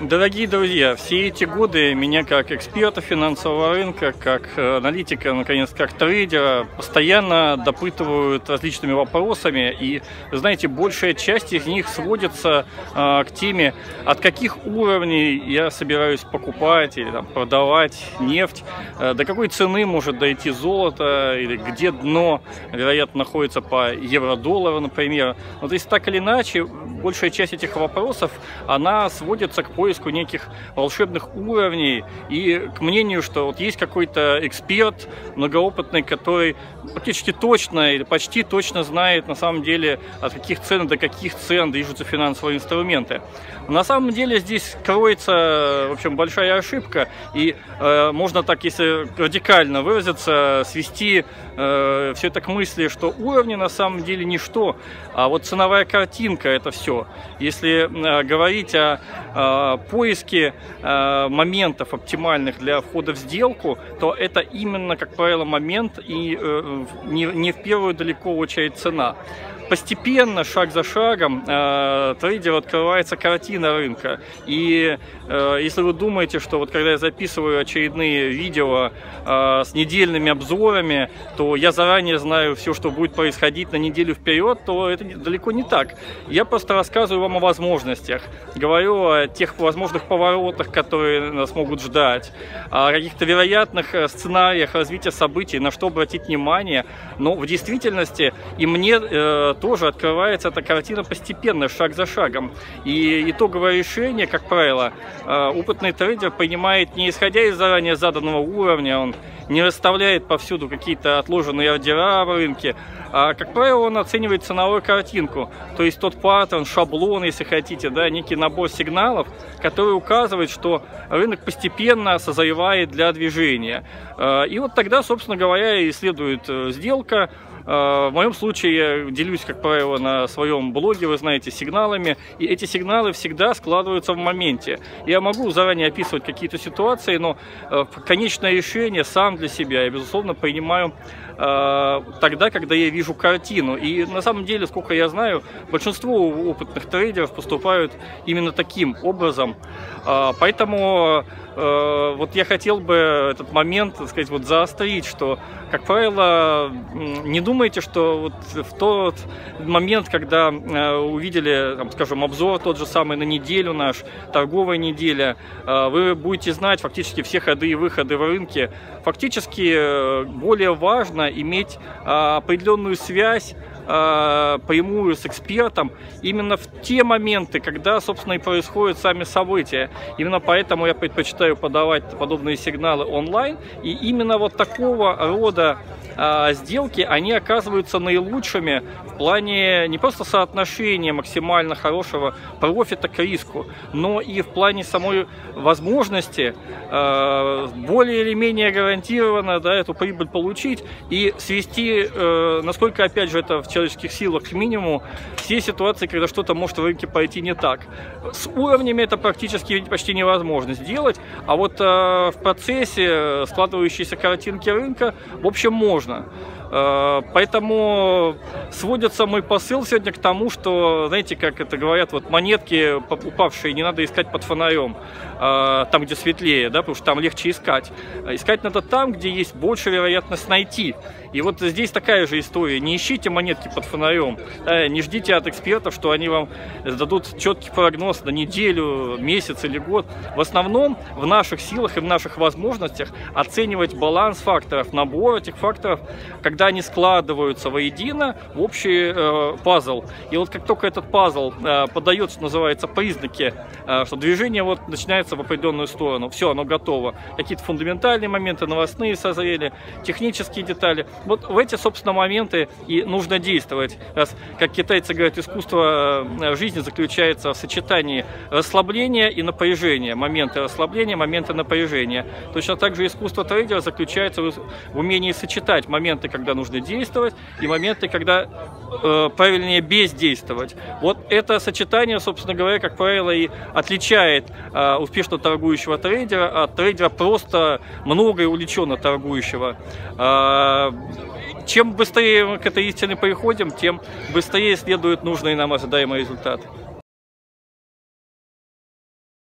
Дорогие друзья, все эти годы меня как эксперта финансового рынка, как аналитика, наконец, как трейдера, постоянно допытывают различными вопросами. И, знаете, большая часть из них сводится к теме, от каких уровней я собираюсь покупать или там, продавать нефть, до какой цены может дойти золото, или где дно, вероятно, находится по евро-доллару, например. Но, то есть, так или иначе, большая часть этих вопросов, она сводится к поиску неких волшебных уровней и к мнению, что вот есть какой-то эксперт многоопытный, который практически точно или почти точно знает на самом деле, от каких цен движутся финансовые инструменты. На самом деле здесь кроется, в общем, большая ошибка, и можно так, если радикально выразиться, свести все это к мысли, что уровни на самом деле ничто, а вот ценовая картинка – это все. Если говорить о поиски моментов оптимальных для входа в сделку, то это именно, как правило, момент и не в первую далеко очередь цена. Постепенно, шаг за шагом, трейдеру открывается картина рынка. И если вы думаете, что вот когда я записываю очередные видео с недельными обзорами, то я заранее знаю все, что будет происходить на неделю вперед, то это далеко не так. Я просто рассказываю вам о возможностях, говорю о тех возможных поворотах, которые нас могут ждать, о каких-то вероятных сценариях развития событий, на что обратить внимание. Но в действительности и мне тоже открывается эта картина постепенно, шаг за шагом. И итоговое решение, как правило, опытный трейдер принимает не исходя из заранее заданного уровня, он не расставляет повсюду какие-то отложенные ордера в рынке, а, как правило, он оценивает ценовую картинку, то есть тот паттерн, шаблон, если хотите, да, некий набор сигналов, который указывает, что рынок постепенно созревает для движения. И вот тогда, собственно говоря, и следует сделка. В моем случае я делюсь, как правило, на своем блоге, вы знаете, сигналами, и эти сигналы всегда складываются в моменте. Я могу заранее описывать какие-то ситуации, но конечное решение сам для себя я, безусловно, принимаю тогда, когда я вижу картину. И на самом деле, сколько я знаю, большинство опытных трейдеров поступают именно таким образом. Поэтому вот я хотел бы этот момент, так сказать, вот заострить, что, как правило, не думайте, что вот в тот момент, когда увидели, там, скажем, обзор тот же самый на неделю наш, торговая неделя, вы будете знать фактически все ходы и выходы в рынке. Фактически более важно иметь определенную связь прямую с экспертом именно в те моменты, когда, собственно, и происходят сами события. Именно поэтому я предпочитаю подавать подобные сигналы онлайн, и именно вот такого рода сделки, они оказываются наилучшими в плане не просто соотношения максимально хорошего профита к риску, но и в плане самой возможности более или менее гарантированно, да, эту прибыль получить и свести, насколько, опять же, это в человеческих силах к минимуму, все ситуации, когда что-то может в рынке пойти не так. С уровнями это практически почти невозможно сделать, а вот в процессе складывающейся картинки рынка, в общем, можно. Поэтому сводится мой посыл сегодня к тому, что, знаете, как это говорят, вот монетки упавшие не надо искать под фонарем, там, где светлее, да, потому что там легче искать. Искать надо там, где есть больше вероятность найти. И вот здесь такая же история. Не ищите монетки под фонарем, не ждите от экспертов, что они вам дадут четкий прогноз на неделю, месяц или год. В основном в наших силах и в наших возможностях оценивать баланс факторов, набор этих факторов, когда они складываются воедино в общий пазл. И вот как только этот пазл подает, что называется, признаки, что движение вот начинается в определенную сторону, все, оно готово. Какие-то фундаментальные моменты, новостные созрели, технические детали. Вот в эти, собственно, моменты и нужно действовать. Раз, как китайцы говорят, искусство жизни заключается в сочетании расслабления и напряжения. Моменты расслабления, моменты напряжения. Точно так же искусство трейдера заключается в умении сочетать моменты, когда нужно действовать, и моменты, когда правильнее бездействовать. Вот это сочетание, собственно говоря, как правило, и отличает успешно торгующего трейдера от трейдера просто много и увлеченно торгующего. Чем быстрее мы к этой истине приходим, тем быстрее следует нужный нам ожидаемый результат.